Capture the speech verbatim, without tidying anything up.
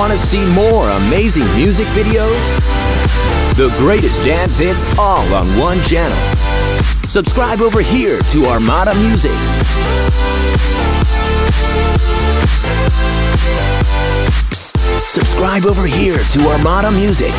Want to see more amazing music videos? The greatest dance hits all on one channel. Subscribe over here to Armada Music. Subscribe over here to Armada Music.